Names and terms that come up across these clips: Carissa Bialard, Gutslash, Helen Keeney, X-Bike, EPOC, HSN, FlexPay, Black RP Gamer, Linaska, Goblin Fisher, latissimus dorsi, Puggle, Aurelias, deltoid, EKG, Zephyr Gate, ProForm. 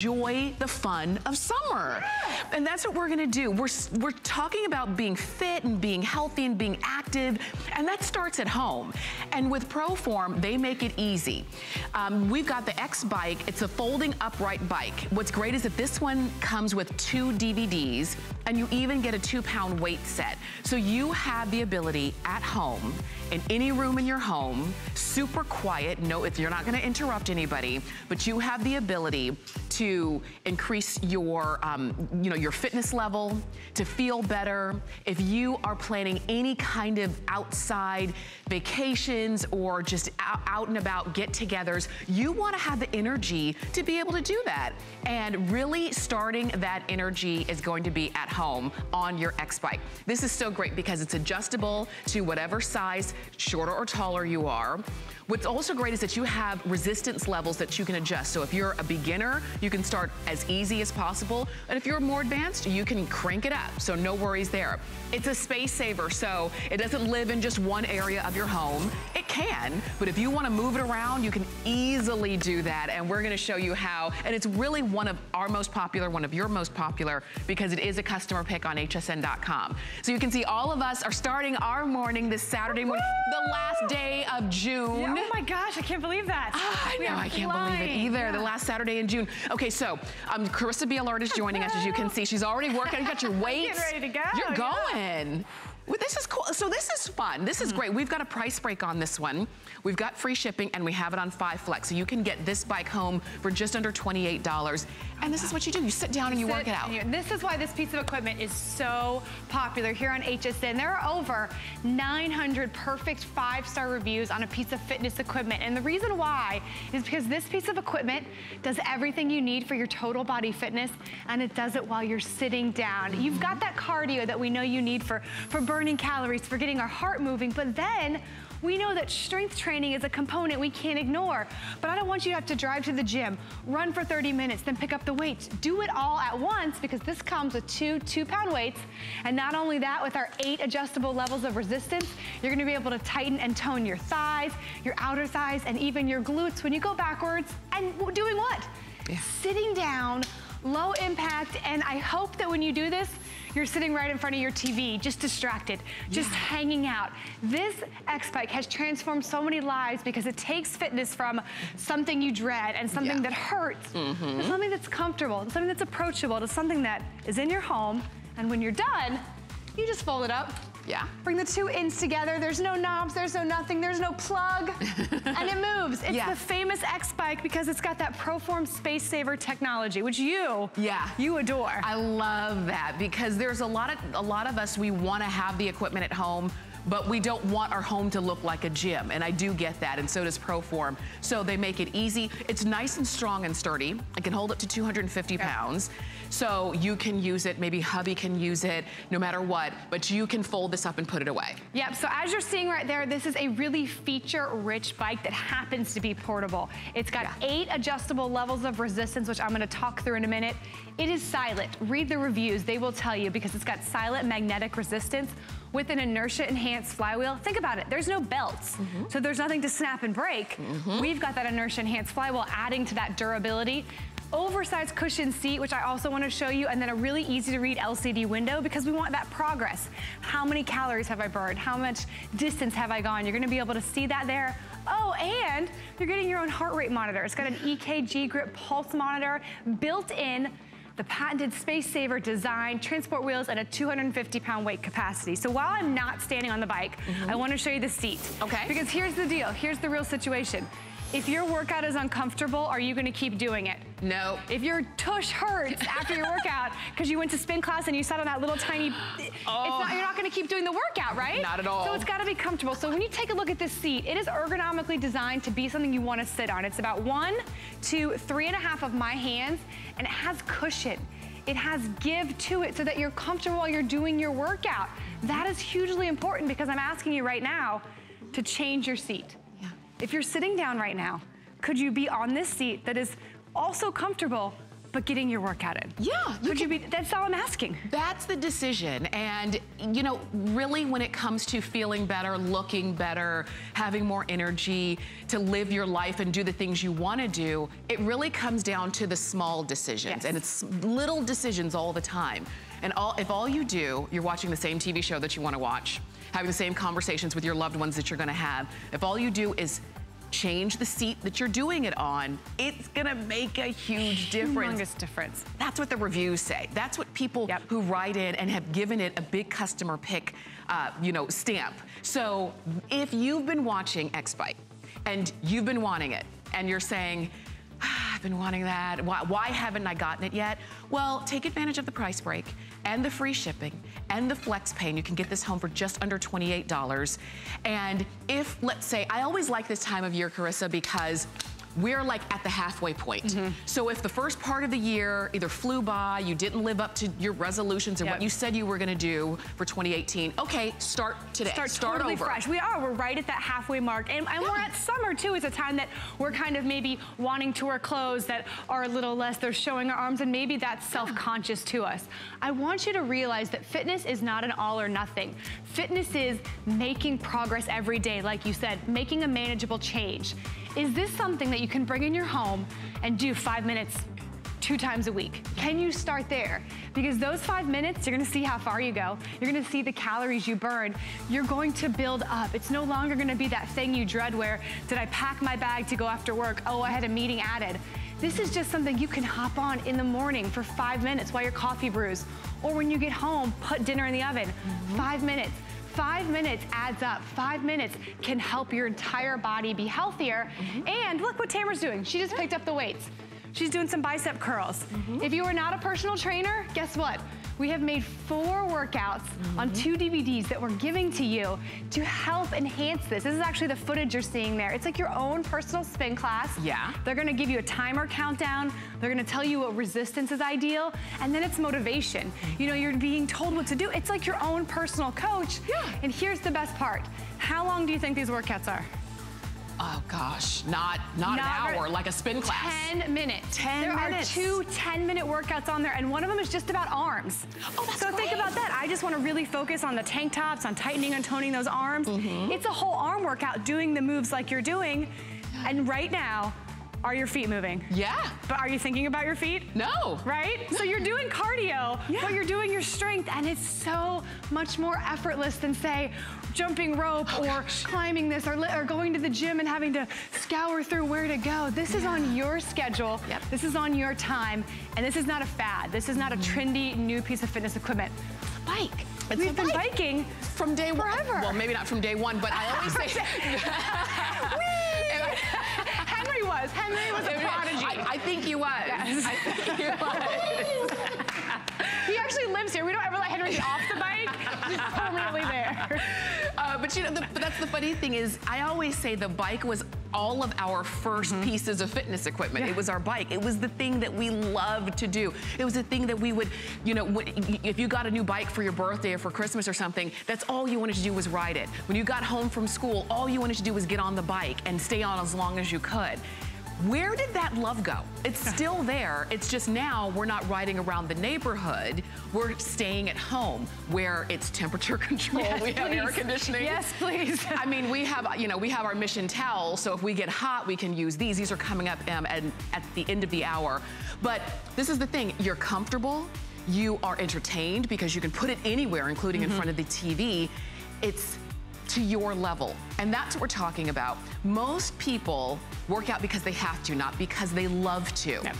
Enjoy the fun of summer. And that's what we're gonna do. We're talking about being fit and being healthy and being active, and that starts at home. And with ProForm, they make it easy. We've got the X-Bike. It's a folding upright bike. What's great is that this one comes with 2 DVDs, and you even get a 2-pound weight set. So you have the ability at home, in any room in your home, super quiet, no, you're not gonna interrupt anybody, but you have the ability to increase your, your fitness level, to feel better. If you are planning any kind of outside vacations or just out and about get-togethers, you wanna have the energy to be able to do that. And really starting that energy is going to be at home on your X-Bike. This is so great because it's adjustable to whatever size, shorter or taller you are. What's also great is that you have resistance levels that you can adjust. So if you're a beginner, you can start as easy as possible. And if you're more advanced, you can crank it up. So no worries there. It's a space saver, so it doesn't live in just one area of your home. It can, but if you want to move it around, you can easily do that. And we're going to show you how. And it's really one of our most popular, one of your most popular, because it is a customer pick on hsn.com. So you can see all of us are starting our morning this Saturday morning, the last day of June. Yeah. Oh my gosh, I can't believe that. I know, I can't believe it either. Yeah. The last Saturday in June. Okay, so Carissa Bialard is joining us, as you can see. She's already working. You got your weights. Getting ready to go. You're going. Yeah. Well, this is cool. So this is fun. This is great. We've got a price break on this one. We've got free shipping, and we have it on 5 Flex. So you can get this bike home for just under $28. And this is what you do. You sit down and you work it out. This is why this piece of equipment is so popular here on HSN. There are over 900 perfect 5-star reviews on a piece of fitness equipment. And the reason why is because this piece of equipment does everything you need for your total body fitness, and it does it while you're sitting down. You've got that cardio that we know you need for burning calories, for getting our heart moving, but then we know that strength training is a component we can't ignore. But I don't want you to have to drive to the gym, run for 30 minutes, then pick up the weights. Do it all at once, because this comes with 2 2-pound weights. And not only that, with our 8 adjustable levels of resistance, you're gonna be able to tighten and tone your thighs, your outer thighs, and even your glutes when you go backwards. And doing what? Yeah. Sitting down, low impact, and I hope that when you do this, you're sitting right in front of your TV, just distracted, just hanging out. This X-Bike has transformed so many lives because it takes fitness from something you dread and something that hurts to something that's comfortable, to something that's approachable, to something that is in your home. And when you're done, you just fold it up. Yeah. Bring the 2 ends together. There's no knobs, there's no nothing, there's no plug, and it moves. It's the famous X-Bike because it's got that ProForm Space Saver technology, which you adore. I love that because there's a lot of us, we want to have the equipment at home, but we don't want our home to look like a gym, and I do get that, and so does ProForm. So they make it easy. It's nice and strong and sturdy. It can hold up to 250 pounds. So you can use it, maybe hubby can use it, no matter what, but you can fold this up and put it away. Yep, so as you're seeing right there, this is a really feature-rich bike that happens to be portable. It's got 8 adjustable levels of resistance, which I'm gonna talk through in a minute. It is silent. Read the reviews, they will tell you, because it's got silent magnetic resistance with an inertia-enhanced flywheel. Think about it, there's no belts, so there's nothing to snap and break. We've got that inertia-enhanced flywheel adding to that durability. Oversized cushion seat, which I also want to show you, and then a really easy to read LCD window because we want that progress. How many calories have I burned? How much distance have I gone? You're going to be able to see that there. Oh, and you're getting your own heart rate monitor. It's got an EKG grip pulse monitor built in, the patented Space Saver design, transport wheels, and a 250-pound weight capacity. So while I'm not standing on the bike, I want to show you the seat. Okay. Because here's the deal. Here's the real situation. If your workout is uncomfortable, are you gonna keep doing it? No. If your tush hurts after your workout, because you went to spin class and you sat on that little tiny, you're not gonna keep doing the workout, right? Not at all. So it's gotta be comfortable. So when you take a look at this seat, it is ergonomically designed to be something you wanna sit on. It's about 1, 2, 3.5 of my hands, and it has cushion. It has give to it so that you're comfortable while you're doing your workout. That is hugely important because I'm asking you right now to change your seat. If you're sitting down right now, could you be on this seat that is also comfortable, But getting your workout in. Yeah. That's all I'm asking. That's the decision. And, you know, really when it comes to feeling better, looking better, having more energy to live your life and do the things you want to do, it really comes down to the small decisions. Yes. And it's little decisions all the time. And if all you do, you're watching the same TV show that you want to watch, having the same conversations with your loved ones that you're going to have, if all you do is change the seat that you're doing it on, it's gonna make a huge difference. Humongous difference. That's what the reviews say. That's what people who write in and have given it a big customer pick, you know, stamp. So if you've been watching X-Bike and you've been wanting it and you're saying, I've been wanting that, why haven't I gotten it yet? Well, take advantage of the price break and the free shipping and the FlexPay. You can get this home for just under $28. And if, let's say, I always like this time of year, Carissa, because we're like at the halfway point. Mm-hmm. So if the first part of the year either flew by, you didn't live up to your resolutions and what you said you were gonna do for 2018, okay, start today. Start totally over. Fresh. We're right at that halfway mark. And we're at summer too. It's a time that we're kind of maybe wanting to wear clothes that are a little less, they're showing our arms, and maybe that's self-conscious to us. I want you to realize that fitness is not an all or nothing. Fitness is making progress every day, like you said, making a manageable change. Is this something that you can bring in your home and do 5 minutes, 2 times a week? Can you start there? Because those 5 minutes, you're gonna see how far you go. You're gonna see the calories you burn. You're going to build up. It's no longer gonna be that thing you dread where, did I pack my bag to go after work? Oh, I had a meeting added. This is just something you can hop on in the morning for 5 minutes while your coffee brews. Or when you get home, put dinner in the oven, 5 minutes. 5 minutes adds up. 5 minutes can help your entire body be healthier. And look what Tamara's doing. She just picked up the weights. She's doing some bicep curls. If you are not a personal trainer, guess what? We have made 4 workouts on 2 DVDs that we're giving to you to help enhance this. This is actually the footage you're seeing there. It's like your own personal spin class. Yeah. They're gonna give you a timer countdown. They're gonna tell you what resistance is ideal. And then it's motivation. You know, you're being told what to do. It's like your own personal coach. Yeah. And here's the best part. How long do you think these workouts are? Oh gosh, not an hour, like a spin class. 10 minutes. 10 minutes. There are 2 10-minute workouts on there, and one of them is just about arms. Oh, that's great. So think about that. I just want to really focus on the tank tops, on tightening and toning those arms. It's a whole arm workout doing the moves like you're doing. And right now, are your feet moving? Yeah. But are you thinking about your feet? No. Right? So you're doing cardio, but you're doing your strength, and it's so much more effortless than, say, jumping rope or climbing this or going to the gym and having to scour through where to go. This is on your schedule. This is on your time, and this is not a fad. This is not a trendy new piece of fitness equipment. Bike. We've been biking from day one. Forever. Well, maybe not from day one, but I always say... Henry was a prodigy. I think he was. Yes. I think he was. He actually lives here. We don't ever let Henry get off the bike. He's permanently there. But you know, that's the funny thing is, I always say the bike was all of our first pieces of fitness equipment. It was our bike. It was the thing that we loved to do. It was the thing that we would, you know, if you got a new bike for your birthday or for Christmas or something, that's all you wanted to do was ride it. When you got home from school, all you wanted to do was get on the bike and stay on as long as you could. Where did that love go? It's still there. It's just now we're not riding around the neighborhood. We're staying at home where it's temperature control. Yes, we have air conditioning. Yes, please. I mean, we have, you know, we have our mission towel. So if we get hot, we can use these. These are coming up at the end of the hour. But this is the thing. You're comfortable. You are entertained because you can put it anywhere, including in front of the TV. It's to your level. And that's what we're talking about. Most people work out because they have to, not because they love to. No.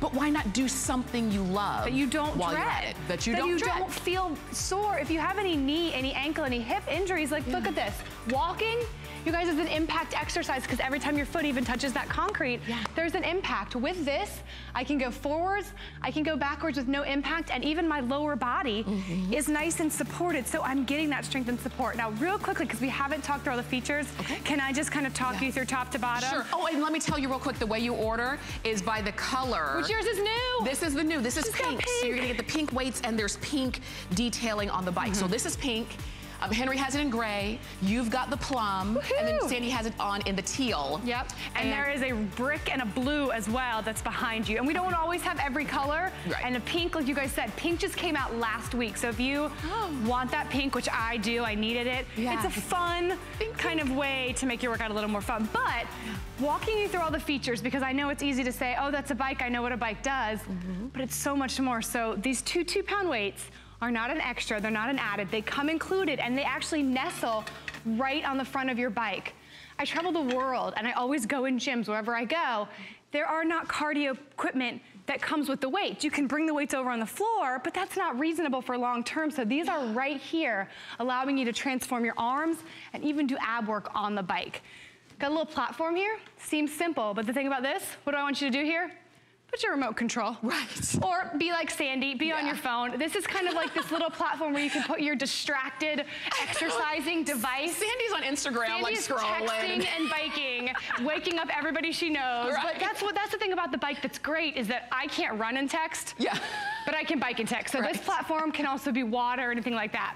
But why not do something you love? That you don't dread. That you don't feel sore. If you have any knee, any ankle, any hip injuries, like look at this. Walking, you guys, is an impact exercise because every time your foot even touches that concrete, there's an impact. With this, I can go forwards, I can go backwards with no impact, and even my lower body is nice and supported, so I'm getting that strength and support. Now, real quickly, because we haven't talked through all the features, can I just kind of talk you through top to bottom? Sure. Oh, and let me tell you real quick, the way you order is by the color. Which yours is new. This is the new. This is pink. So you're going to get the pink weights, and there's pink detailing on the bike. So this is pink. Henry has it in gray, you've got the plum, and then Sandy has it on in the teal. Yep, and there is a brick and a blue as well that's behind you. And we don't always have every color, and a pink, like you guys said, pink just came out last week. So if you want that pink, which I do, I needed it. Yeah. It's a fun kind of way to make your workout a little more fun. But walking you through all the features, because I know it's easy to say, oh, that's a bike, I know what a bike does, but it's so much more. So these two 2-pound weights are not an extra, they're not an added, they come included, and they actually nestle right on the front of your bike. I travel the world, and I always go in gyms wherever I go. There are not cardio equipment that comes with the weights. You can bring the weights over on the floor, but that's not reasonable for long term, so these are right here, allowing you to transform your arms and even do ab work on the bike. Got a little platform here, seems simple, but the thing about this, what do I want you to do here? Put your remote control. Right. Or be like Sandy, be on your phone. This is kind of like this little platform where you can put your distracted exercising device. Sandy's on Instagram, Sandy's like scrolling. Texting and biking, waking up everybody she knows. Right. But that's what, that's the thing about the bike that's great is that I can't run and text, but I can bike and text. So this platform can also be water or anything like that.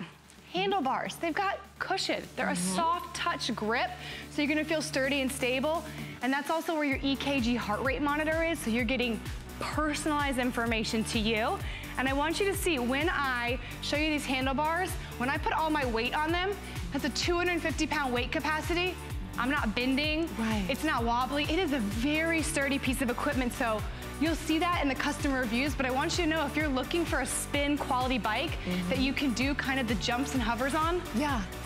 Handlebars, they've got cushion. They're a soft touch grip, so you're gonna feel sturdy and stable. And that's also where your EKG heart rate monitor is, so you're getting personalized information to you. And I want you to see, when I show you these handlebars, when I put all my weight on them, that's a 250-pound weight capacity. I'm not bending, it's not wobbly. It is a very sturdy piece of equipment, so you'll see that in the customer reviews, but I want you to know if you're looking for a spin quality bike that you can do kind of the jumps and hovers on,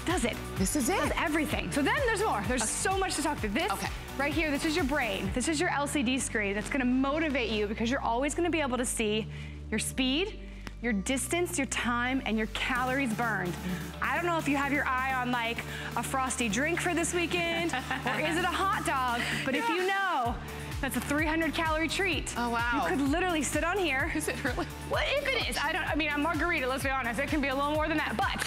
does it. This is it. Does everything. So then there's more. There's so much to talk to. This right here, this is your brain. This is your LCD screen that's gonna motivate you because you're always gonna be able to see your speed, your distance, your time, and your calories burned. I don't know if you have your eye on like a frosty drink for this weekend or is it a hot dog, but if you know, that's a 300-calorie treat. Oh, wow. You could literally sit on here. Is it really? What if it is? I don't, I mean, a margarita, let's be honest. It can be a little more than that, but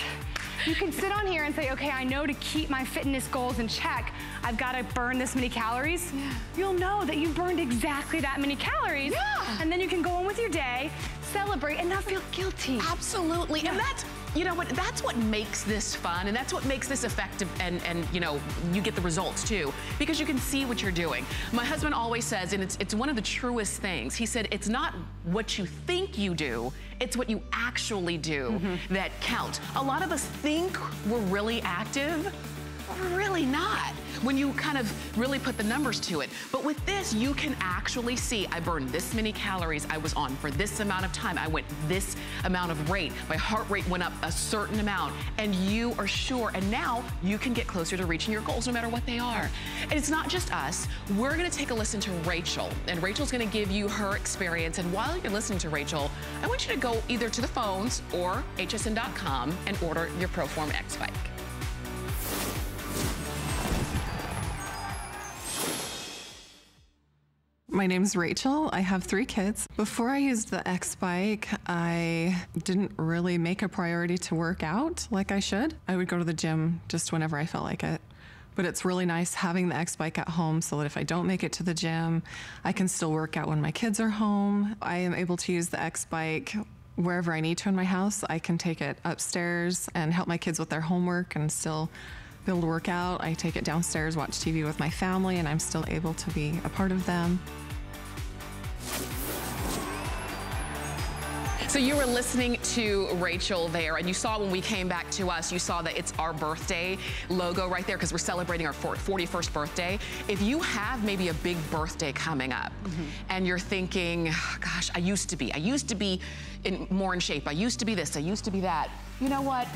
you can sit on here and say, okay, I know to keep my fitness goals in check, I've got to burn this many calories. You'll know that you burned exactly that many calories. And then you can go on with your day, celebrate, and not feel guilty. Absolutely. And that's, you know what, that's what makes this fun, and that's what makes this effective, and you know, you get the results too, because you can see what you're doing. My husband always says, and it's one of the truest things, he said, it's not what you think you do, it's what you actually do that counts. A lot of us think we're really active, but we're really not, when you kind of really put the numbers to it. But with this, you can actually see, I burned this many calories, I was on for this amount of time, I went this amount of rate, my heart rate went up a certain amount, and you are sure, and now you can get closer to reaching your goals no matter what they are. And it's not just us, we're gonna take a listen to Rachel, and Rachel's gonna give you her experience, and while you're listening to Rachel, I want you to go either to the phones or hsn.com and order your ProForm X-Bike. My name's Rachel. I have 3 kids. Before I used the X-Bike, I didn't really make a priority to work out like I should. I would go to the gym just whenever I felt like it. But it's really nice having the X-Bike at home so that if I don't make it to the gym, I can still work out when my kids are home. I am able to use the X-Bike wherever I need to in my house. I can take it upstairs and help my kids with their homework and still be able to work out. I take it downstairs, watch TV with my family, and I'm still able to be a part of them. So you were listening to Rachel there, and you saw when we came back to us, you saw that it's our birthday logo right there because we're celebrating our 41st birthday. If you have maybe a big birthday coming up and you're thinking, gosh, I used to be more in shape, I used to be this, I used to be that. You know what?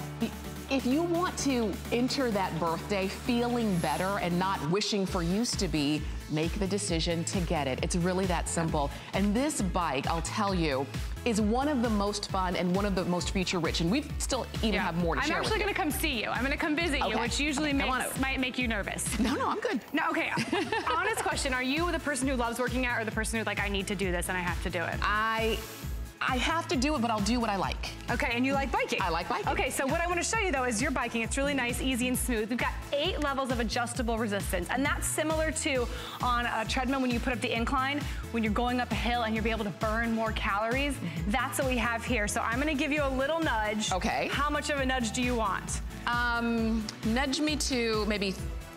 If you want to enter that birthday feeling better and not wishing for used to be, make the decision to get it. It's really that simple. And this bike, I'll tell you, is one of the most fun and one of the most feature rich, and we still even have more to share. I'm actually gonna come see you. I'm gonna come visit you, which usually might make you nervous. No, I'm good. No, okay, honest question. Are you the person who loves working out or the person who like, I need to do this and I have to do it? I I have to do it, but I'll do what I like. Okay, and you like biking? I like biking. Okay, so what I want to show you though is your biking. It's really nice, easy, and smooth. We've got 8 levels of adjustable resistance, and that's similar to on a treadmill when you put up the incline, when you're going up a hill and you'll be able to burn more calories. That's what we have here. So I'm going to give you a little nudge. Okay. How much of a nudge do you want? Nudge me to maybe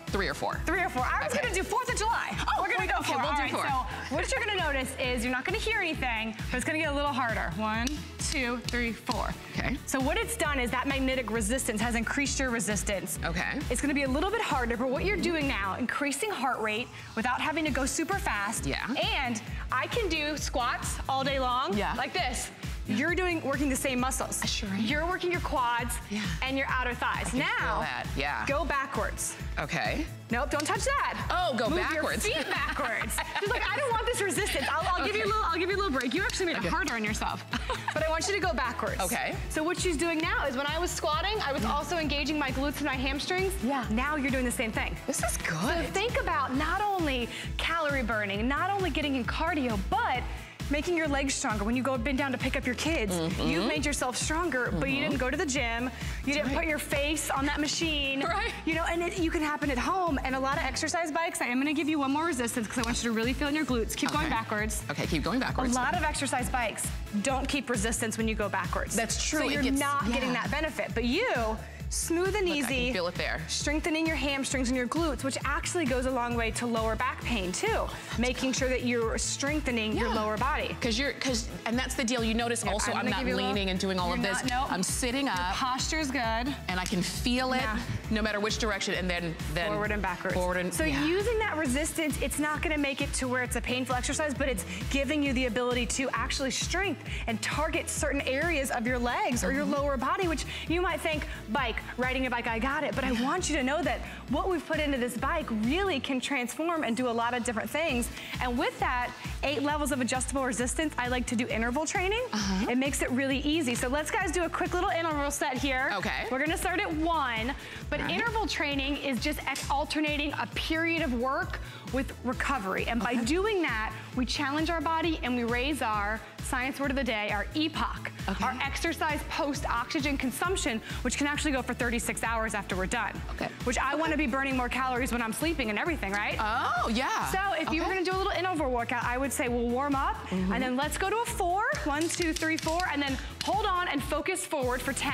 3 or 4. 3 or 4. I was going to do 4th of July. Oh, we're going to go 4. We'll do 4. So what you're going to notice is you're not going to hear anything, but it's going to get a little harder. 1, 2, 3, 4. Okay. So what it's done is that magnetic resistance has increased your resistance. Okay. It's going to be a little bit harder, but what you're doing now, increasing heart rate without having to go super fast. Yeah. And I can do squats all day long. Yeah. Like this. You're working the same muscles. Sure. You're working your quads and your outer thighs. Now, go backwards. Okay. Nope, don't touch that. Oh, go backwards. Move your feet backwards. She's like, I don't want this resistance. I'll give you a little. I'll give you a little break. You actually made it harder on yourself. But I want you to go backwards. Okay. So what she's doing now is when I was squatting, I was also engaging my glutes and my hamstrings. Yeah. Now you're doing the same thing. This is good. So think about not only calorie burning, not only getting in cardio, but making your legs stronger. When you go bend down to pick up your kids, you've made yourself stronger, but you didn't go to the gym, you didn't put your face on that machine. Right. You know, and you can happen at home. And a lot of exercise bikes, I am gonna give you one more resistance because I want you to really feel in your glutes. Keep going backwards. Okay, keep going backwards. A lot of exercise bikes don't keep resistance when you go backwards. That's true. So you're not getting that benefit, but you, smooth and easy. I can feel it there. Strengthening your hamstrings and your glutes, which actually goes a long way to lower back pain too. Making sure that you're strengthening your lower body. And that's the deal. You notice also I'm not leaning and doing all of this. I'm sitting up. Your posture's good. And I can feel it no matter which direction. And then forward and backwards. Forward and, using that resistance, it's not gonna make it to where it's a painful exercise, but it's giving you the ability to actually strengthen and target certain areas of your legs or your lower body, which you might think, bike, riding a bike, I got it. But I want you to know that what we've put into this bike really can transform and do a lot of different things. And with that, 8 levels of adjustable resistance, I like to do interval training. It makes it really easy. So let's guys do a quick little interval set here. Okay. We're gonna start at 1. But interval training is just alternating a period of work with recovery. And by doing that, we challenge our body and we raise our science word of the day, our EPOC, our exercise post-oxygen consumption, which can actually go for 36 hours after we're done. Okay. Which I wanna be burning more calories when I'm sleeping and everything, right? Oh, yeah. So if you were gonna do a little interval workout, I would say we'll warm up and then let's go to a 4. 1, 2, 3, 4, and then hold on and focus forward for 10.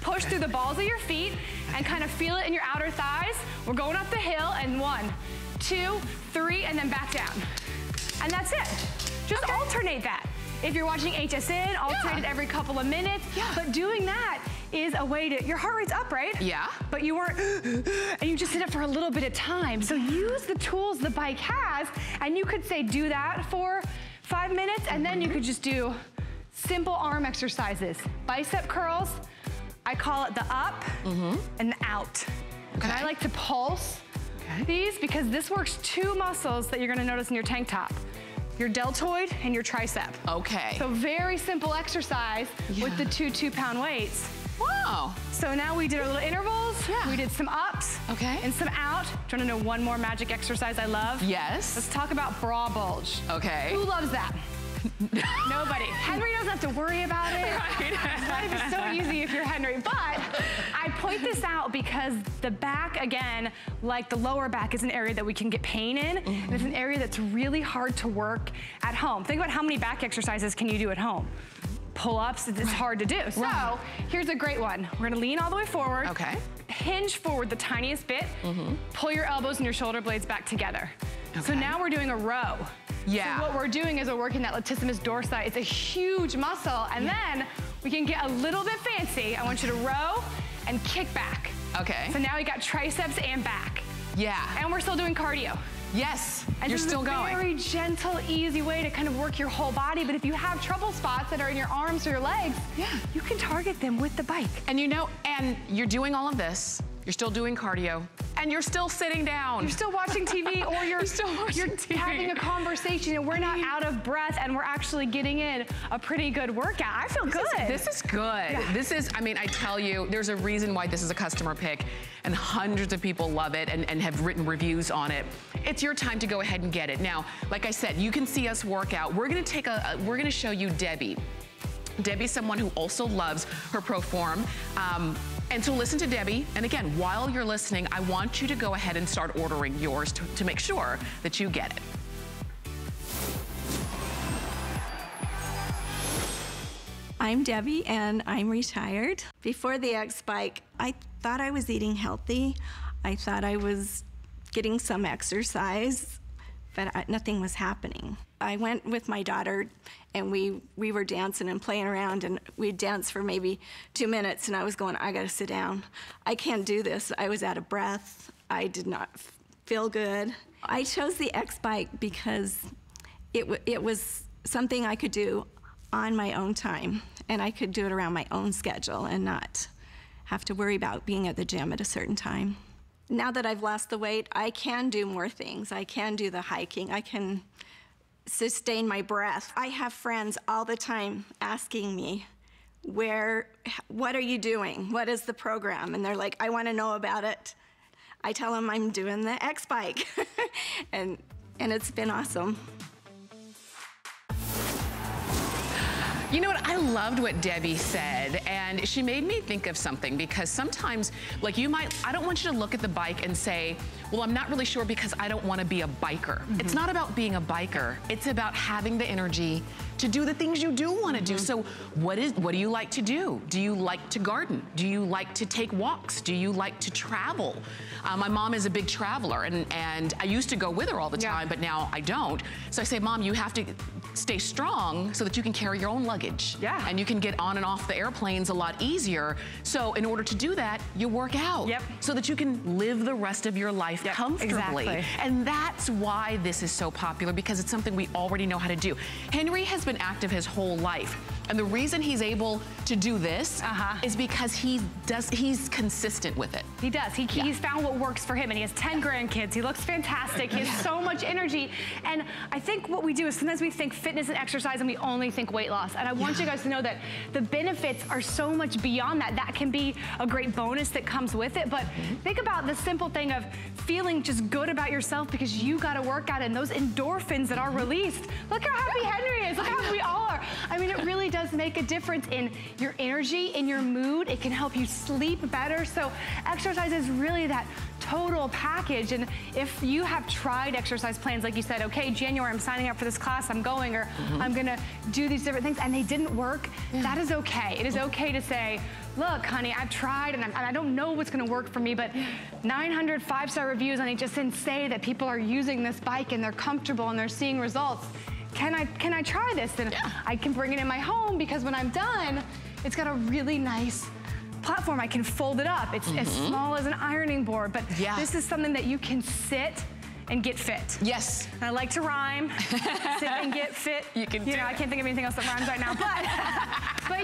Push through the balls of your feet and kind of feel it in your outer thighs. We're going up the hill and 1, 2, 3, and then back down. And that's it. Just alternate that. If you're watching HSN, alternate it every couple of minutes. Yeah. But doing that is a way to, your heart rate's up, right? Yeah. But you weren't, and you just did it for a little bit of time. So use the tools the bike has, and you could say do that for 5 minutes, and then you could just do simple arm exercises. Bicep curls, I call it the up and the out. Okay. And I like to pulse these because this works 2 muscles that you're gonna notice in your tank top. Your deltoid and your tricep. Okay. So very simple exercise with the 2 2-pound weights. Wow. So now we did our little intervals. Yeah. We did some ups. Okay. And some out. Do you want to know one more magic exercise I love? Yes. Let's talk about bra bulge. Okay. Who loves that? Nobody. Henry doesn't have to worry about it. Right. Life is so easy if you're Henry. But I point this out because the back, again, like the lower back, is an area that we can get pain in. And it's an area that's really hard to work at home. Think about how many back exercises can you do at home. Pull-ups, it's hard to do. So here's a great one. We're gonna lean all the way forward. Okay. Hinge forward the tiniest bit. Pull your elbows and your shoulder blades back together. Okay. So now we're doing a row. Yeah. So what we're doing is we're working that latissimus dorsi. It's a huge muscle. And then we can get a little bit fancy. I want you to row and kick back. Okay. So now we got triceps and back. Yeah. And we're still doing cardio. Yes, and you're still going. It's a very gentle, easy way to kind of work your whole body, but if you have trouble spots that are in your arms or your legs, you can target them with the bike. And you know, and you're doing all of this, you're still doing cardio, and you're still sitting down. You're still watching TV, or you're still watching TV. Having a conversation, and we're not out of breath, and we're actually getting in a pretty good workout. I feel good. This is good. Yeah. This is, I mean, I tell you, there's a reason why this is a customer pick, and hundreds of people love it and have written reviews on it. It's your time to go ahead and get it. Now, like I said, you can see us work out. We're gonna show you Debbie. Debbie's someone who also loves her ProForm. And so listen to Debbie. And again, while you're listening, I want you to go ahead and start ordering yours to make sure that you get it. I'm Debbie and I'm retired. Before the X-Bike, I thought I was eating healthy. I thought I was getting some exercise, but nothing was happening. I went with my daughter and we were dancing and playing around, and we danced for maybe 2 minutes and I was going, I gotta sit down. I can't do this. I was out of breath. I did not feel good. I chose the X-Bike because it was something I could do on my own time, and I could do it around my own schedule and not have to worry about being at the gym at a certain time. Now that I've lost the weight, I can do more things. I can do the hiking. I can sustain my breath. I have friends all the time asking me, what are you doing? What is the program? And they're like, I want to know about it. I tell them I'm doing the X-Bike, and it's been awesome. You know what, I loved what Debbie said, and she made me think of something, because sometimes, like, I don't want you to look at the bike and say, well, I'm not really sure because I don't want to be a biker. Mm-hmm. It's not about being a biker. It's about having the energy to do the things you do want to do. So what do you like to do? Do you like to garden? Do you like to take walks? Do you like to travel? My mom is a big traveler, and I used to go with her all the time, but now I don't. So I say, Mom, you have to stay strong so that you can carry your own luggage. Yeah. And you can get on and off the airplanes a lot easier. So in order to do that, you work out. Yep. So that you can live the rest of your life comfortably. Exactly. And that's why this is so popular, because it's something we already know how to do. Henry has been active his whole life, and the reason he's able to do this is because he's consistent with it. He does. He's found what works for him, and he has 10 grandkids. He looks fantastic. He has so much energy. And I think what we do is sometimes we think fitness and exercise, and we only think weight loss. And I want you guys to know that the benefits are so much beyond that. That can be a great bonus that comes with it. But think about the simple thing of feeling just good about yourself because you got a workout, and those endorphins that are released. Look how happy Henry is. Look how we all are. I mean, it really does make a difference in your energy, in your mood. It can help you sleep better. So exercise is really that total package. And if you have tried exercise plans, like you said, okay, January, I'm signing up for this class, I'm going, or I'm gonna do these different things, and they didn't work, that is okay. It is okay to say, look, honey, I've tried, and I don't know what's gonna work for me, but 900 5-star reviews on HSN say that people are using this bike and they're comfortable and they're seeing results. Can I try this? And I can bring it in my home, because when I'm done, it's got a really nice platform. I can fold it up. It's as small as an ironing board, but this is something that you can sit and get fit. Yes. And I like to rhyme. Sit and get fit. You can do it. I can't think of anything else that rhymes right now, but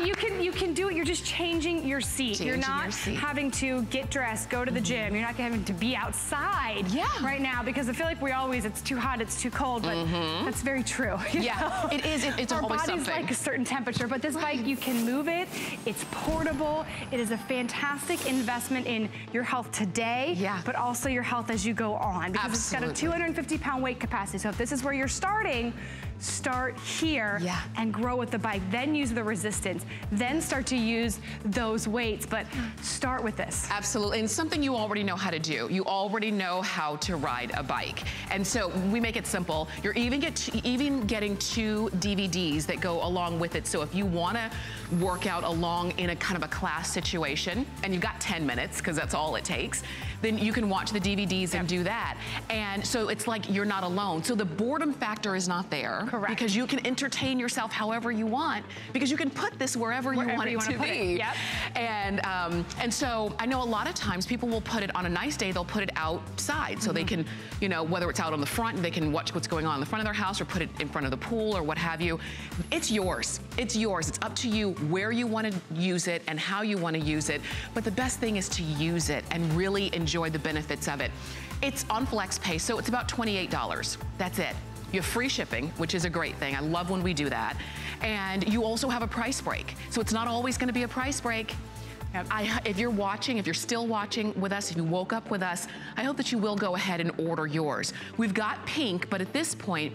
you can do it. You're just changing your seat. You're not having to get dressed, go to the gym. You're not having to be outside right now, because I feel like we always, it's too hot, it's too cold, but that's very true. It is. It's always something. Our body's like a certain temperature, but this bike, you can move it. It's portable. It is a fantastic investment in your health today, but also your health as you go on. Because it's got a 250-pound weight capacity. So if this is where you're starting, start here and grow with the bike. Then use the resistance. Then start to use those weights. But start with this. Absolutely. And something you already know how to do. You already know how to ride a bike. And so we make it simple. You're even getting 2 DVDs that go along with it. So if you want to work out along in a kind of a class situation, and you've got 10 minutes, because that's all it takes, then you can watch the DVDs and do that. And so it's like you're not alone. So the boredom factor is not there. Correct. Because you can entertain yourself however you want, because you can put this wherever you want it to be. And so I know a lot of times people will put it on a nice day, they'll put it outside, so they can, you know, whether it's out on the front, they can watch what's going on in the front of their house, or put it in front of the pool or what have you. It's yours. It's yours. It's up to you where you want to use it and how you want to use it. But the best thing is to use it and really enjoy the benefits of it. It's on FlexPay, so it's about $28. That's it. You have free shipping, which is a great thing. I love when we do that. And you also have a price break. So it's not always gonna be a price break. If you're watching, if you're still watching with us, if you woke up with us, I hope that you will go ahead and order yours. We've got pink, but at this point,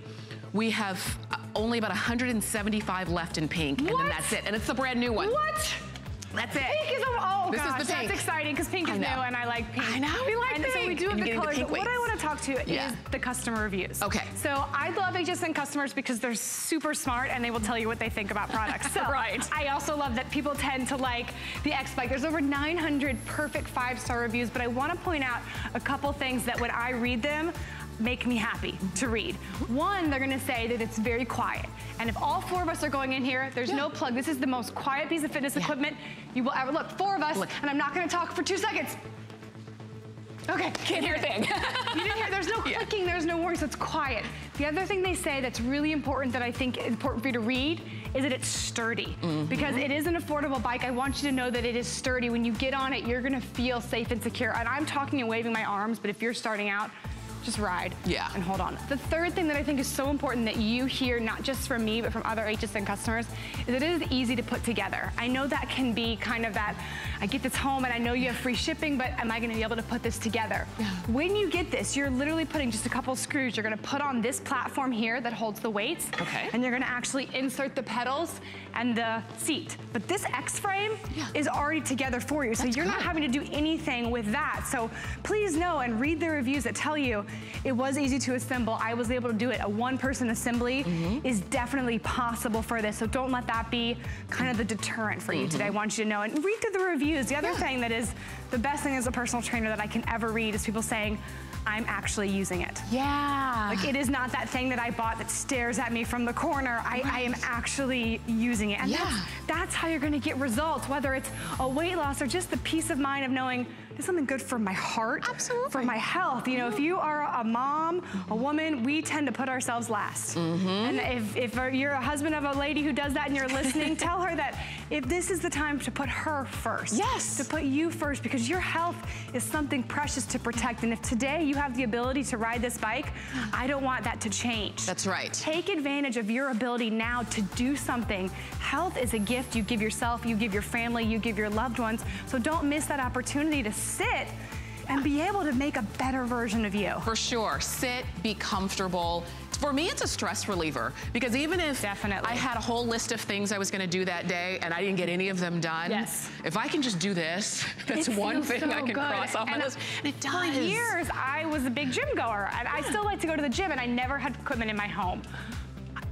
we have only about 175 left in pink. What? And then that's it. And it's the brand new one. What? That's it. Pink is, oh gosh, this is the pink. That's exciting because pink is new and I like pink. I know, we like pink. So we do have the colors. But what I want to talk to is the customer reviews. Okay. So I love HSN customers because they're super smart and they will tell you what they think about products. So right. I also love that people tend to like the X-Bike. There's over 900 perfect 5-star reviews, but I want to point out a couple things that when I read them, make me happy to read. One, they're gonna say that it's very quiet. And if all four of us are going in here, there's no plug. This is the most quiet piece of fitness equipment you will ever, look, four of us, and I'm not gonna talk for 2 seconds. Okay, can't hear a thing. You didn't hear, there's no clicking, there's no worries, it's quiet. The other thing they say that's really important that I think is important for you to read is that it's sturdy. Mm-hmm. Because it is an affordable bike, I want you to know that it is sturdy. When you get on it, you're gonna feel safe and secure. And I'm talking and waving my arms, but if you're starting out, just ride and hold on. The third thing that I think is so important that you hear, not just from me, but from other HSN customers, is that it is easy to put together. I know that can be kind of that, I get this home and I know you have free shipping, but am I gonna be able to put this together? When you get this, you're literally putting just a couple screws. You're gonna put on this platform here that holds the weights, and you're gonna actually insert the pedals and the seat. But this X-Frame is already together for you, so that's you're not having to do anything with that. So please know and read the reviews that tell you it was easy to assemble. I was able to do it. A one-person assembly is definitely possible for this. So don't let that be kind of the deterrent for you today. I want you to know. And read through the reviews. The other thing that is the best thing as a personal trainer that I can ever read is people saying, I'm actually using it. Yeah. Like it is not that thing that I bought that stares at me from the corner. I am actually using it. And that's how you're gonna get results, whether it's a weight loss or just the peace of mind of knowing this is something good for my heart, for my health. You know, if you are a mom, a woman, we tend to put ourselves last. And if you're a husband of a lady who does that and you're listening, tell her that if this is the time to put her first. Yes. To put you first, because your health is something precious to protect. And if today you have the ability to ride this bike, I don't want that to change. That's right. Take advantage of your ability now to do something. Health is a gift you give yourself, you give your family, you give your loved ones. So don't miss that opportunity to sit and be able to make a better version of you. For sure. Sit, be comfortable. For me, it's a stress reliever, because even if I had a whole list of things I was gonna do that day and I didn't get any of them done, if I can just do this, that's one thing I can cross off my list. And it does. For years, I was a big gym goer, and I still like to go to the gym, and I never had equipment in my home.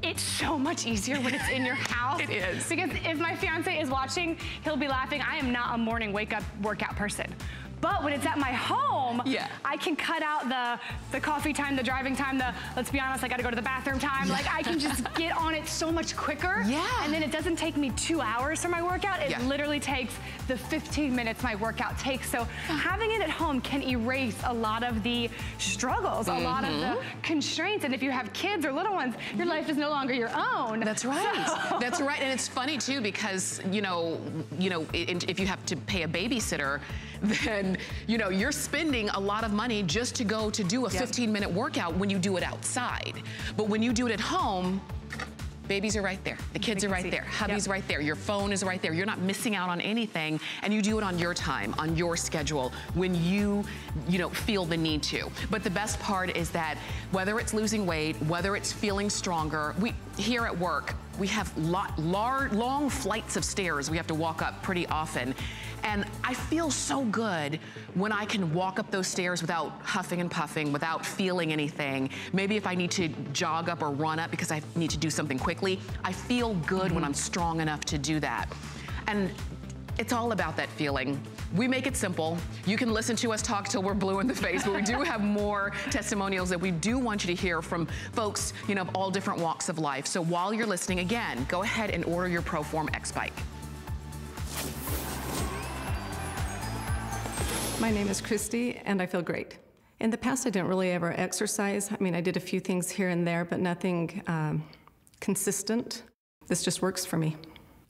It's so much easier when it's in your house. It is. Because if my fiance is watching, he'll be laughing. I am not a morning wake-up workout person. But when it's at my home, I can cut out the coffee time, the driving time, the, let's be honest, I gotta go to the bathroom time. Like I can just get on it so much quicker. And then it doesn't take me 2 hours for my workout. It literally takes the 15 minutes my workout takes. So having it at home can erase a lot of the struggles, a lot of the constraints. And if you have kids or little ones, your life is no longer your own. That's right. So. That's right. And it's funny too, because you know, if you have to pay a babysitter, then you know you're spending a lot of money just to go to do a 15-minute workout when you do it outside. But when you do it at home, babies are right there, the kids are right there, hubby's right there, your phone is right there. You're not missing out on anything, and you do it on your time, on your schedule, when you know, feel the need to. But the best part is that whether it's losing weight, whether it's feeling stronger, we here at work, we have long flights of stairs we have to walk up pretty often. And I feel so good when I can walk up those stairs without huffing and puffing, without feeling anything. Maybe if I need to jog up or run up because I need to do something quickly, I feel good when I'm strong enough to do that. And it's all about that feeling. We make it simple. You can listen to us talk till we're blue in the face, but we do have more testimonials that we do want you to hear from folks, you know, of all different walks of life. So while you're listening, again, go ahead and order your ProForm X-Bike. My name is Christy, and I feel great. In the past, I didn't really ever exercise. I mean, I did a few things here and there, but nothing consistent. This just works for me.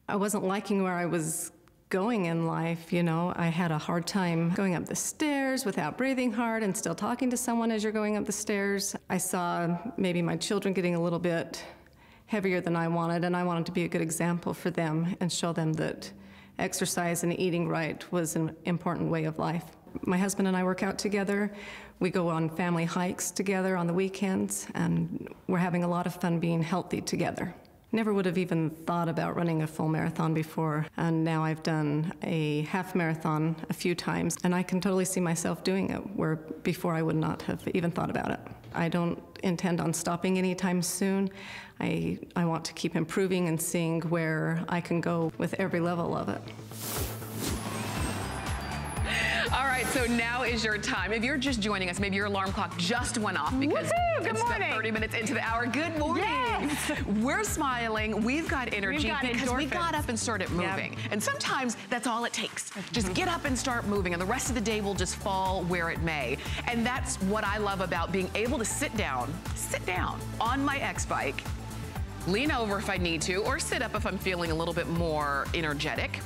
I wasn't liking where I was going in life, you know. I had a hard time going up the stairs without breathing hard and still talking to someone as you're going up the stairs. I saw maybe my children getting a little bit heavier than I wanted, and I wanted to be a good example for them and show them that exercise and eating right was an important way of life. my husband and I work out together. We go on family hikes together on the weekends, and we're having a lot of fun being healthy together. Never would have even thought about running a full marathon before, and now I've done a half marathon a few times, and I can totally see myself doing it, where before I would not have even thought about it. I don't intend on stopping anytime soon. I want to keep improving and seeing where I can go with every level of it. All right, so now is your time. If you're just joining us, maybe your alarm clock just went off because it's 30 minutes into the hour. Good morning. Yes. We're smiling. We've got energy because we got up and started moving. Yep. And sometimes that's all it takes. Just get up and start moving, and the rest of the day will just fall where it may. And that's what I love about being able to sit down on my X-Bike, lean over if I need to, or sit up if I'm feeling a little bit more energetic,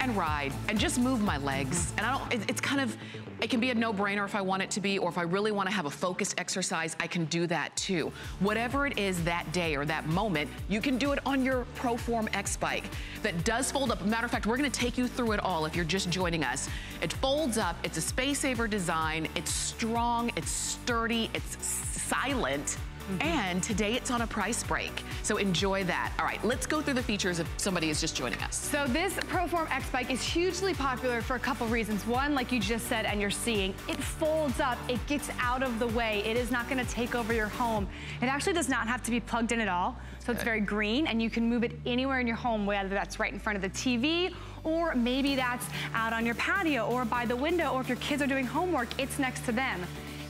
and ride and just move my legs. And I don't, it's kind of, it can be a no-brainer if I want it to be, or if I really want to have a focused exercise, I can do that too. Whatever it is that day or that moment, you can do it on your ProForm X-Bike that does fold up. Matter of fact, we're going to take you through it all if you're just joining us. It folds up. It's a space saver design. It's strong. It's sturdy. It's silent. And today it's on a price break, so enjoy that. All right, let's go through the features if somebody is just joining us. So this ProForm X-Bike is hugely popular for a couple reasons. One, like you just said, and you're seeing, it folds up, it gets out of the way. It is not gonna take over your home. It actually does not have to be plugged in at all. So it's very green, and you can move it anywhere in your home, whether that's right in front of the TV, or maybe that's out on your patio, or by the window, or if your kids are doing homework, it's next to them.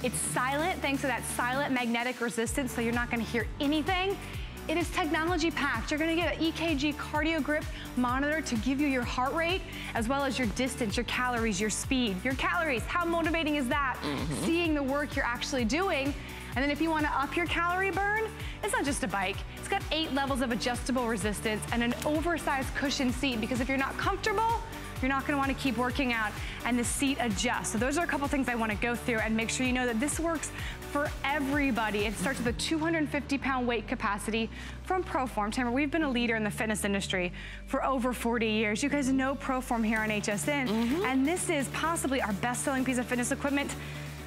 It's silent, thanks to that silent magnetic resistance, so you're not gonna hear anything. It is technology packed. You're gonna get an EKG cardio grip monitor to give you your heart rate, as well as your distance, your calories, your speed, your calories. How motivating is that? Seeing the work you're actually doing. And then if you wanna up your calorie burn, it's not just a bike. It's got 8 levels of adjustable resistance and an oversized cushion seat, because if you're not comfortable, you're not gonna wanna keep working out, and the seat adjusts. So those are a couple things I wanna go through and make sure you know that this works for everybody. It starts with a 250-pound weight capacity from ProForm. Tamara, we've been a leader in the fitness industry for over 40 years. You guys know ProForm here on HSN, and this is possibly our best-selling piece of fitness equipment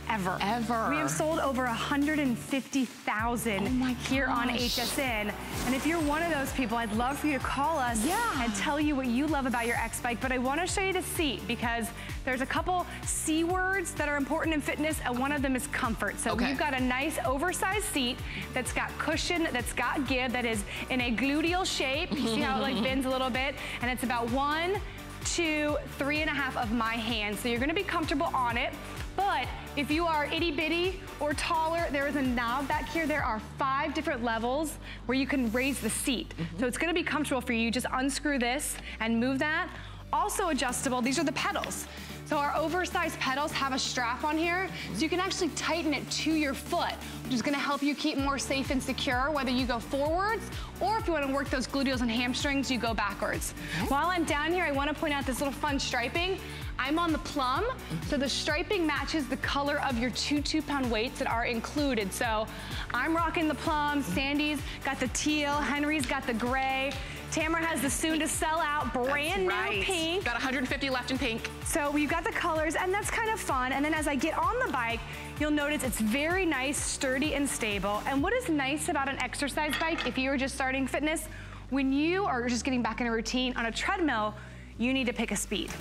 ever. Ever. We have sold over 150,000 here on HSN. And if you're one of those people, I'd love for you to call us and tell you what you love about your X-Bike. But I want to show you the seat, because there's a couple C words that are important in fitness, and one of them is comfort. So you've got a nice oversized seat that's got cushion, that's got give, that is in a gluteal shape. You see how it like bends a little bit? And it's about 1, 2, 3.5 of my hand. So you're going to be comfortable on it. But if you are itty bitty or taller, there is a knob back here. There are 5 different levels where you can raise the seat. So it's gonna be comfortable for you. You just unscrew this and move that. Also adjustable, these are the pedals. So our oversized pedals have a strap on here, so you can actually tighten it to your foot, which is gonna help you keep more safe and secure, whether you go forwards, or if you wanna work those gluteals and hamstrings, you go backwards. While I'm down here, I wanna point out this little fun striping. I'm on the plum, so the striping matches the color of your two 2-pound weights that are included. So I'm rocking the plum, Sandy's got the teal, Henry's got the gray, Tamara has the soon-to-sell-out brand new pink. Got 150 left in pink. So we've got the colors, and that's kind of fun. And then as I get on the bike, you'll notice it's very nice, sturdy, and stable. And what is nice about an exercise bike, if you were just starting fitness, when you are just getting back in a routine on a treadmill, you need to pick a speed.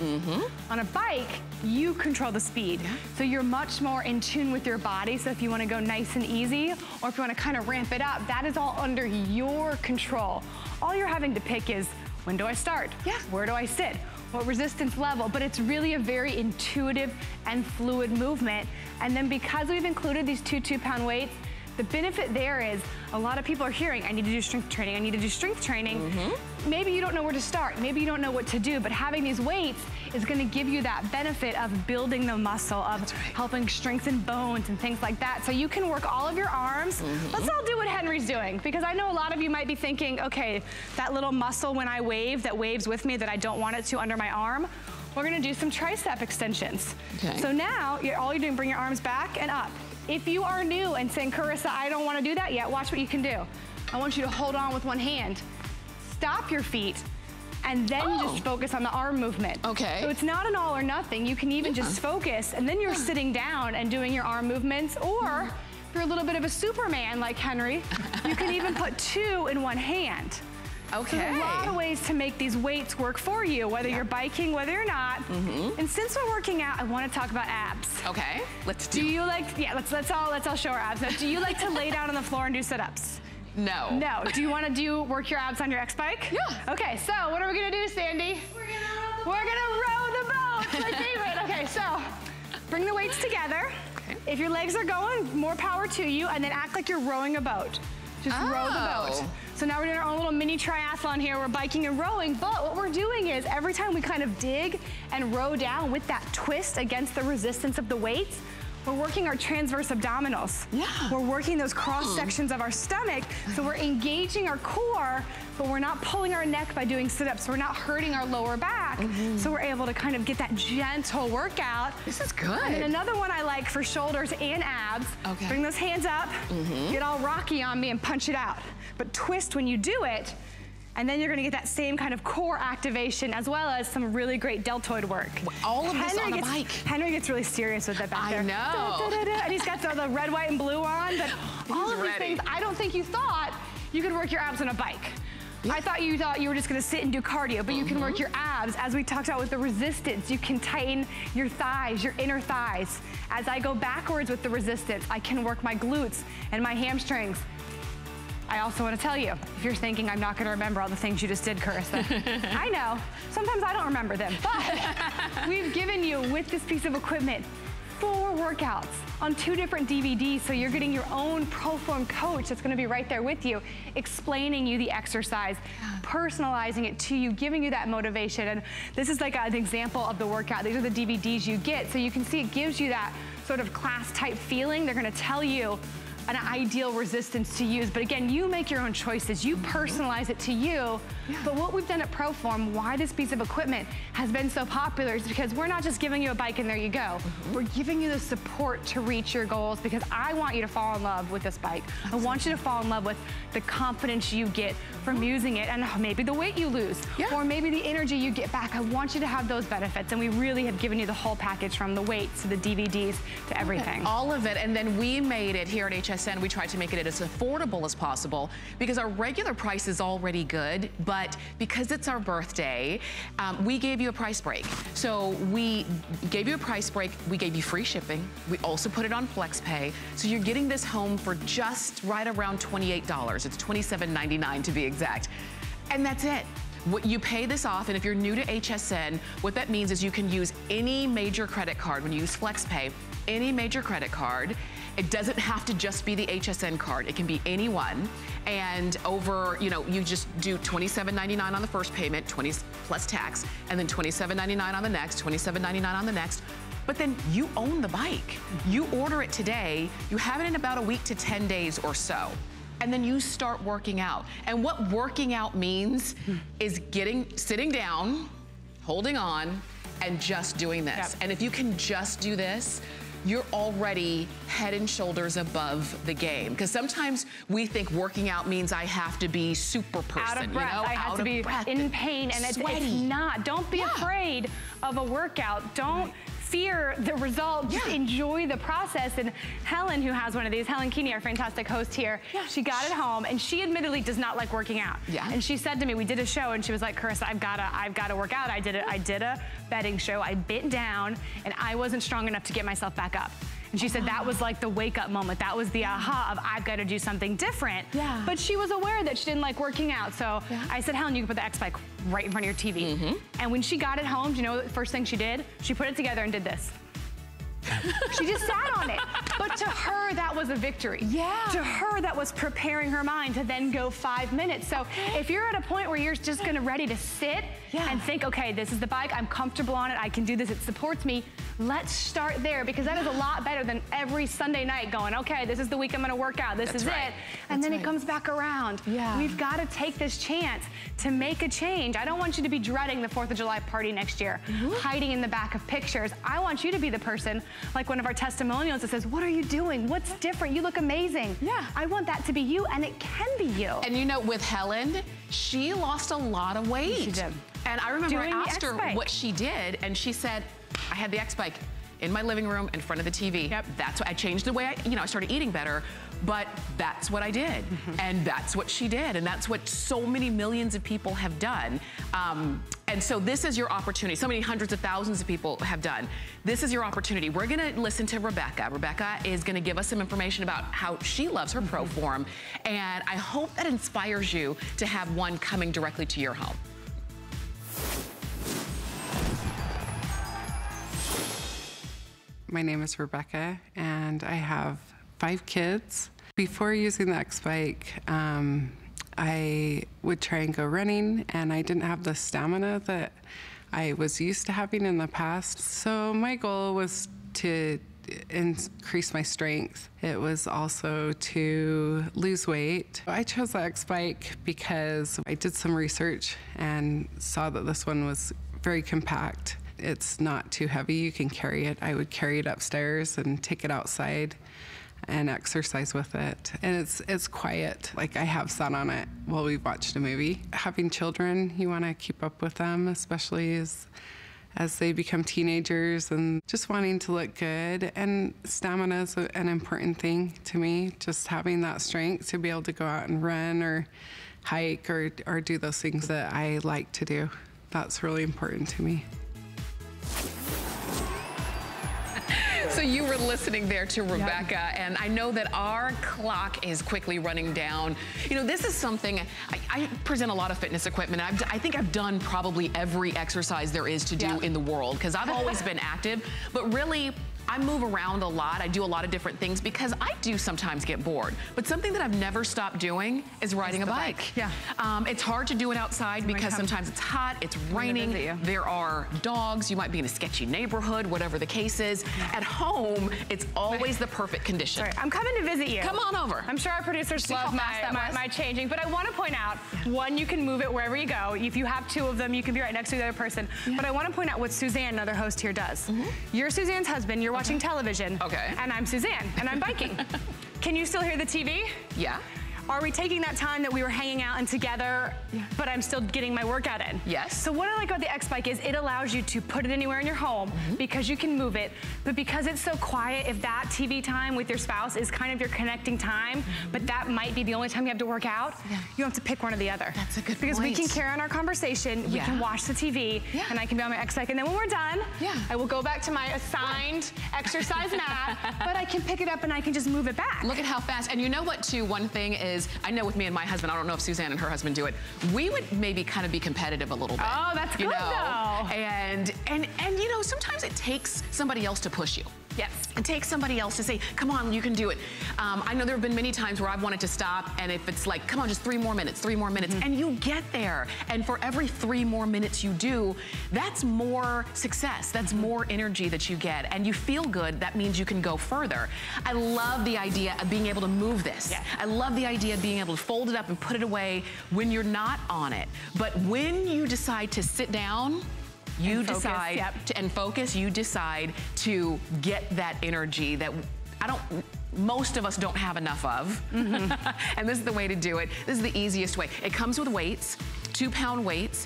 On a bike, you control the speed. So you're much more in tune with your body. So if you wanna go nice and easy, or if you wanna kind of ramp it up, that is all under your control. All you're having to pick is, when do I start? Where do I sit? What resistance level? But it's really a very intuitive and fluid movement. And then because we've included these two 2-pound weights, the benefit there is a lot of people are hearing, I need to do strength training, I need to do strength training. Maybe you don't know where to start, maybe you don't know what to do, but having these weights is gonna give you that benefit of building the muscle, of helping strengthen bones and things like that. So you can work all of your arms. Let's all do what Henry's doing, because I know a lot of you might be thinking, okay, that little muscle when I wave, that waves with me that I don't want it to under my arm, we're gonna do some tricep extensions. So now, all you're doing, bring your arms back and up. If you are new and saying, Carissa, I don't wanna do that yet, watch what you can do. I want you to hold on with one hand, stop your feet, and then just focus on the arm movement. Okay. So it's not an all or nothing. You can even just focus, and then you're sitting down and doing your arm movements, or if you're a little bit of a Superman like Henry, you can even put two in one hand. Okay. So there's a lot of ways to make these weights work for you, whether you're biking, whether you're not. And since we're working out, I want to talk about abs. Okay, let's do. Do you like? Yeah, let's all show our abs. Now, do you like to lay down on the floor and do sit-ups? No. No. Do you want to work your abs on your X-Bike? Yeah. Okay. So what are we gonna do, Sandy? We're gonna row the boat. It's my favorite. Okay. So bring the weights together. Okay. If your legs are going, more power to you, and then act like you're rowing a boat. Just row the boat. So now we're doing our own little mini triathlon here. We're biking and rowing, but what we're doing is every time we kind of dig and row down with that twist against the resistance of the weights, we're working our transverse abdominals. Yeah. We're working those cross sections of our stomach, so we're engaging our core, but we're not pulling our neck by doing sit-ups. We're not hurting our lower back, so we're able to kind of get that gentle workout. This is good. And then another one I like for shoulders and abs, bring those hands up, get all rocky on me and punch it out. But twist when you do it, and then you're gonna get that same kind of core activation as well as some really great deltoid work. All of this on a bike. Henry gets really serious with that back there. I know. Da, da, da, da, and he's got the red, white, and blue on, but all of these things, I don't think you thought you could work your abs on a bike. Yeah. I thought you were just gonna sit and do cardio, but you can work your abs. As we talked about with the resistance, you can tighten your thighs, your inner thighs. As I go backwards with the resistance, I can work my glutes and my hamstrings. I also want to tell you, if you're thinking I'm not going to remember all the things you just did, Carissa, I know, sometimes I don't remember them, but we've given you, with this piece of equipment, 4 workouts on 2 different DVDs, so you're getting your own ProForm coach that's going to be right there with you, explaining you the exercise, personalizing it to you, giving you that motivation. And this is like an example of the workout. These are the DVDs you get, so you can see it gives you that sort of class-type feeling. They're going to tell you an ideal resistance to use, but again, you make your own choices. You personalize it to you, but what we've done at ProForm, why this piece of equipment has been so popular is because we're not just giving you a bike and there you go. We're giving you the support to reach your goals, because I want you to fall in love with this bike. I want you to fall in love with the confidence you get from using it, and maybe the weight you lose, or maybe the energy you get back. I want you to have those benefits, and we really have given you the whole package, from the weights to the DVDs to everything. All of it, and then we made it here at HSN. We tried to make it as affordable as possible, because our regular price is already good, but because it's our birthday, we gave you a price break. So we gave you a price break, we gave you free shipping, we also put it on FlexPay, so you're getting this home for just right around $28. It's $27.99 to be exact, and that's it. You pay this off, and if you're new to HSN, what that means is you can use any major credit card. When you use FlexPay, any major credit card. It doesn't have to just be the HSN card. It can be any one. And over, you know, you just do $27.99 on the first payment, 20 plus tax, and then $27.99 on the next, $27.99 on the next. But then you own the bike. You order it today. You have it in about a week to 10 days or so. And then you start working out. And what working out means is sitting down, holding on, and just doing this. And if you can just do this, you're already head and shoulders above the game. Because sometimes we think working out means I have to be super person. Out of breath, you know? I have to be in pain, and it's not. Don't be afraid of a workout. Don't fear the result, just enjoy the process. And Helen, who has one of these, Helen Keeney, our fantastic host here, she got it home, and she admittedly does not like working out. And she said to me, we did a show, and she was like, Carissa, I've gotta work out. I did a betting show. I bit down, and I wasn't strong enough to get myself back up. And she said that was like the wake-up moment. That was the aha of, I've got to do something different. But she was aware that she didn't like working out. So I said, Helen, you can put the X-Bike right in front of your TV. And when she got it home, do you know the first thing she did? She put it together and did this. She just sat on it. But to her, that was a victory. To her, that was preparing her mind to then go 5 minutes. So if you're at a point where you're just gonna ready to sit and think, okay, this is the bike, I'm comfortable on it, I can do this, it supports me, let's start there, because that is a lot better than every Sunday night going, okay, this is the week I'm gonna work out, this is it. And then it comes back around. We've gotta take this chance to make a change. I don't want you to be dreading the 4th of July party next year, hiding in the back of pictures. I want you to be the person, like one of our testimonials, that says, what are you doing? What's different? You look amazing. I want that to be you, and it can be you. And you know, with Helen, She lost a lot of weight. She did. And I remember I asked her what she did, and she said, I had the X-Bike in my living room in front of the TV. Yep. That's what I changed the way I started eating better, but that's what I did. Mm-hmm. And that's what she did. And that's what so many millions of people have done. And so this is your opportunity. So many hundreds of thousands of people have done. This is your opportunity. We're gonna listen to Rebecca. Rebecca is gonna give us some information about how she loves her ProForm. And I hope that inspires you to have one coming directly to your home. My name is Rebecca, and I have 5 kids. Before using the X-Bike, I would try and go running, and I didn't have the stamina that I was used to having in the past. So my goal was to increase my strength. It was also to lose weight. I chose the X-Bike because I did some research and saw that this one was very compact. It's not too heavy, you can carry it. I would carry it upstairs and take it outside and exercise with it. And it's quiet, like I have sat on it while we've watched a movie. Having children, you wanna keep up with them, especially as they become teenagers, and just wanting to look good. And stamina is an important thing to me, just having that strength to be able to go out and run or hike or do those things that I like to do. That's really important to me. So you were listening there to Rebecca, and I know that our clock is quickly running down. You know, this is something, I present a lot of fitness equipment. I think I've done probably every exercise there is to do in the world, because I've always been active, but really, I move around a lot. I do a lot of different things because I do sometimes get bored. But something that I've never stopped doing is riding a bike. Yeah. It's hard to do it outside because sometimes it's hot, it's raining, there are dogs, you might be in a sketchy neighborhood, whatever the case is. At home, it's always the perfect condition. Sorry, I'm coming to visit you. Come on over. I'm sure our producers love my changing, but I want to point out, one, you can move it wherever you go. If you have 2 of them, you can be right next to the other person. But I want to point out what Suzanne, another host here, does. You're Suzanne's husband, you're watching television. Okay. And I'm Suzanne, and I'm biking. Can you still hear the TV? Yeah. Are we taking that time that we were hanging out and together, but I'm still getting my workout in? Yes. So what I like about the X-Bike is it allows you to put it anywhere in your home because you can move it, but because it's so quiet, if that TV time with your spouse is kind of your connecting time, but that might be the only time you have to work out, you don't have to pick one or the other. That's a good point. Because we can carry on our conversation, we can watch the TV, and I can be on my X-Bike, and then when we're done, I will go back to my assigned exercise mat, but I can pick it up and I can just move it back. Look at how fast, and you know what too, one thing is, I know with me and my husband, I don't know if Suzanne and her husband do it, we would maybe kind of be competitive a little bit. Oh, that's good though. And you know, sometimes it takes somebody else to push you. Yes. And take somebody else to say, come on, you can do it. I know there have been many times where I've wanted to stop, and if it's like, come on, just 3 more minutes, and you get there. And for every 3 more minutes you do, that's more success, that's more energy that you get, and you feel good, that means you can go further. I love the idea of being able to move this. Yeah. I love the idea of being able to fold it up and put it away when you're not on it. But when you decide to sit down, you decide to focus, you decide to get that energy that most of us don't have enough of. And this is the way to do it. This is the easiest way. It comes with weights, 2-pound weights.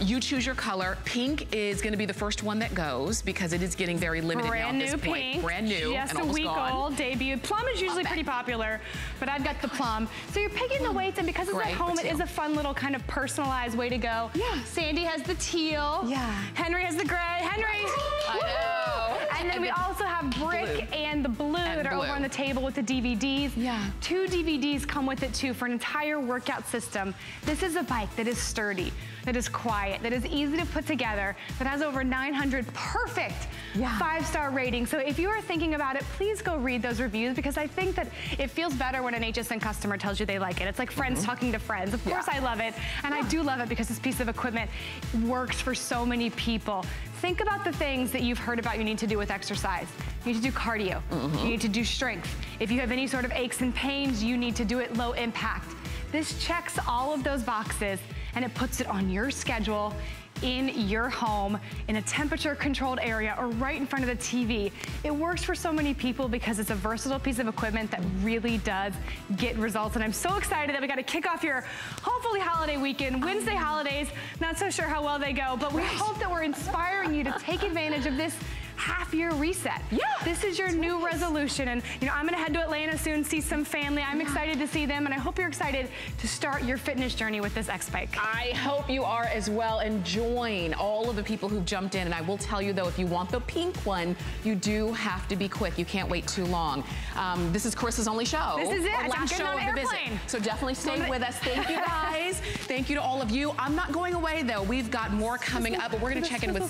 You choose your color. Pink is gonna be the first one that goes because it is getting very limited now at this point. Pink. Brand new, just and almost gone. Old debut. Plum is usually pretty popular, but I've got the plum. So you're picking the weights, and because it's at home, it is a fun little kind of personalized way to go. Yeah. Sandy has the teal. Yeah. Henry has the gray. Henry! I know. And then we also have brick and the blue that are over on the table with the DVDs. Yeah. 2 DVDs come with it too for an entire workout system. This is a bike that is sturdy, that is quiet, that is easy to put together, that has over 900 perfect 5-star ratings. So if you are thinking about it, please go read those reviews, because I think that it feels better when an HSN customer tells you they like it. It's like friends talking to friends. Of course I love it, and I do love it because this piece of equipment works for so many people. Think about the things that you've heard about you need to do with exercise. You need to do cardio, you need to do strength. If you have any sort of aches and pains, you need to do it low impact. This checks all of those boxes, and it puts it on your schedule. in your home in a temperature-controlled area or right in front of the TV. It works for so many people because it's a versatile piece of equipment that really does get results. And I'm so excited that we got to kick off your hopefully holiday weekend. Wednesday holidays, not so sure how well they go, but we hope that we're inspiring you to take advantage of this half-year reset. Yeah. This is your new resolution. And, you know, I'm going to head to Atlanta soon, see some family. I'm excited to see them, and I hope you're excited to start your fitness journey with this X-Bike. I hope you are as well, and join all of the people who've jumped in. And I will tell you, though, if you want the pink one, you do have to be quick. You can't wait too long. This is Carissa's only show. This is it. Last show of the visit. So definitely stay with us. Thank you, guys. Thank you to all of you. I'm not going away, though. We've got more coming up, but we're going to check in with